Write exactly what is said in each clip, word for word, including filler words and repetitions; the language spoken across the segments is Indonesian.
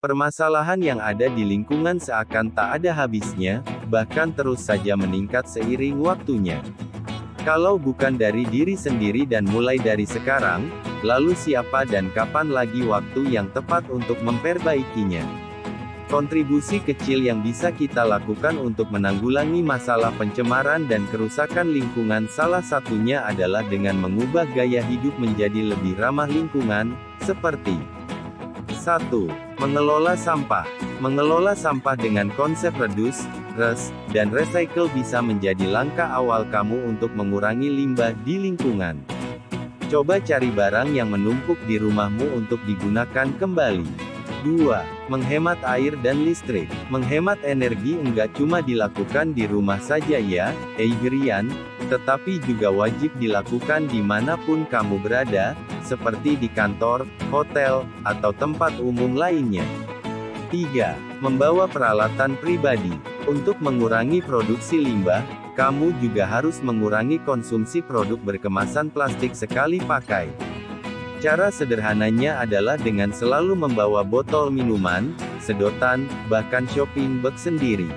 Permasalahan yang ada di lingkungan seakan tak ada habisnya, bahkan terus saja meningkat seiring waktunya. Kalau bukan dari diri sendiri dan mulai dari sekarang, lalu siapa dan kapan lagi waktu yang tepat untuk memperbaikinya? Kontribusi kecil yang bisa kita lakukan untuk menanggulangi masalah pencemaran dan kerusakan lingkungan salah satunya adalah dengan mengubah gaya hidup menjadi lebih ramah lingkungan, seperti satu Mengelola sampah. Mengelola sampah dengan konsep reduce, res, dan recycle bisa menjadi langkah awal kamu untuk mengurangi limbah di lingkungan. Coba cari barang yang menumpuk di rumahmu untuk digunakan kembali. dua Menghemat air dan listrik. Menghemat energi enggak cuma dilakukan di rumah saja ya, Eigerian, tetapi juga wajib dilakukan dimanapun kamu berada, seperti di kantor, hotel, atau tempat umum lainnya. tiga Membawa peralatan pribadi. Untuk mengurangi produksi limbah, kamu juga harus mengurangi konsumsi produk berkemasan plastik sekali pakai. Cara sederhananya adalah dengan selalu membawa botol minuman, sedotan, bahkan shopping bag sendiri.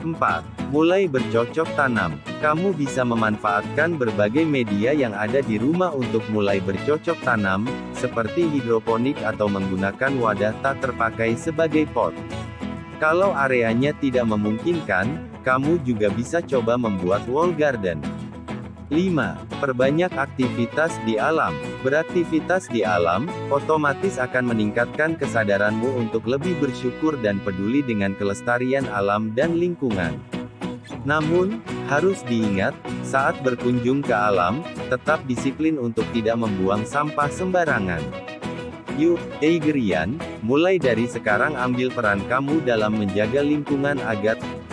empat Mulai bercocok tanam. Kamu bisa memanfaatkan berbagai media yang ada di rumah untuk mulai bercocok tanam, seperti hidroponik atau menggunakan wadah tak terpakai sebagai pot. Kalau areanya tidak memungkinkan, kamu juga bisa coba membuat wall garden. lima Perbanyak aktivitas di alam. Beraktivitas di alam, otomatis akan meningkatkan kesadaranmu untuk lebih bersyukur dan peduli dengan kelestarian alam dan lingkungan. Namun, harus diingat, saat berkunjung ke alam, tetap disiplin untuk tidak membuang sampah sembarangan. Yuk, Eigerian, mulai dari sekarang ambil peran kamu dalam menjaga lingkungan agar